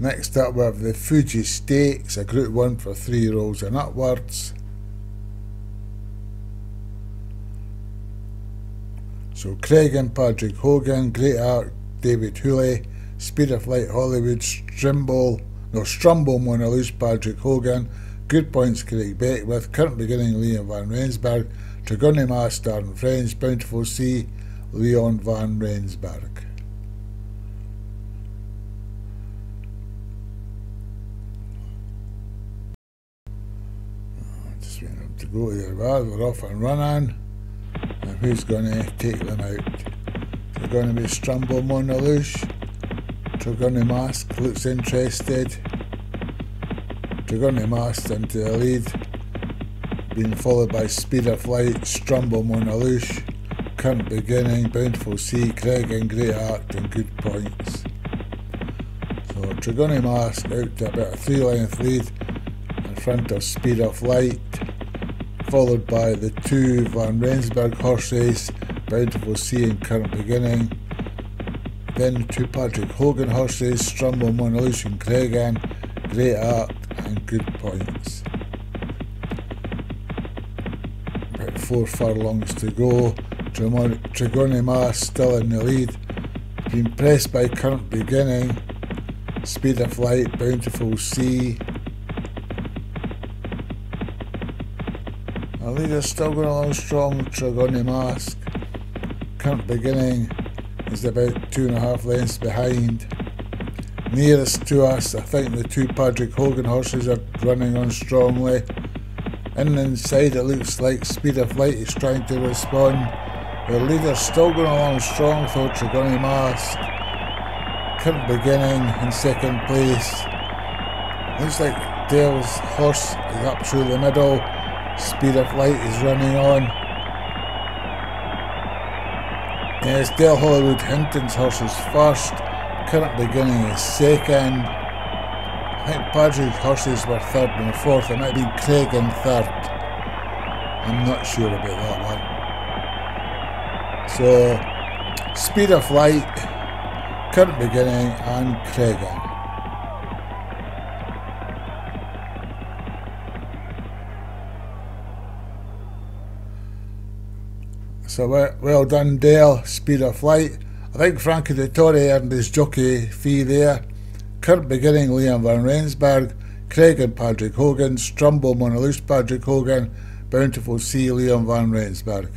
Next up we have the Fuji Stakes, a Group 1 for 3-year-olds and upwards. So Cregan Patrick Hogan, Great Art David Hooley, Speed of Light Hollywood, Strumble Monaluce Patrick Hogan, Good Points Craig Beckwith, Current Beginning Leon Van Rensberg, Trigonomask and Friends, Bountiful Sea, Leon Van Rensberg. Just waiting up to go there. We're off and running. And who's going to take them out? They're going to be Strumble Monaluce. Trigonomask looks interested. Trigonomask into the lead, being followed by Speed of Light, Strumble Monaluce, Current Beginning, Bountiful Sea, Cregan, Great Art and Good Points. So Trigonomask out to about a 3-length lead in front of Speed of Light, followed by the two Van Rensburg horses, Bountiful Sea and Current Beginning, then two Patrick Hogan horses, Strumble Monaluce and Cregan, Great Art and Good Points. 4 furlongs to go. Trigonomask still in the lead, being pressed by Current Beginning, Speed of Light, Bountiful Sea. Our leader's still going along strong, Trigonomask. Current Beginning is about 2.5 lengths behind. Nearest to us, I think the two Patrick Hogan horses are running on strongly. And inside it looks like Speed of Light is trying to respond. The leader's still going along strong for Trigonomask. Current Beginning in second place. Looks like Dale's horse is up through the middle. Speed of Light is running on. Yes, Dale Hollywood Hinton's horse is first. Current Beginning is second. I think Patrick's horses were third and fourth. It might be Craig in third. I'm not sure about that one. So, Speed of Light, Current Beginning and Cregan. So well done Dale, Speed of Light. I think Frankie de Torre earned his jockey fee there. Current Beginning, Liam van Rensberg, Cregan Patrick Hogan, Strumble Monaluce Patrick Hogan, Bountiful Sea, Liam van Rensberg.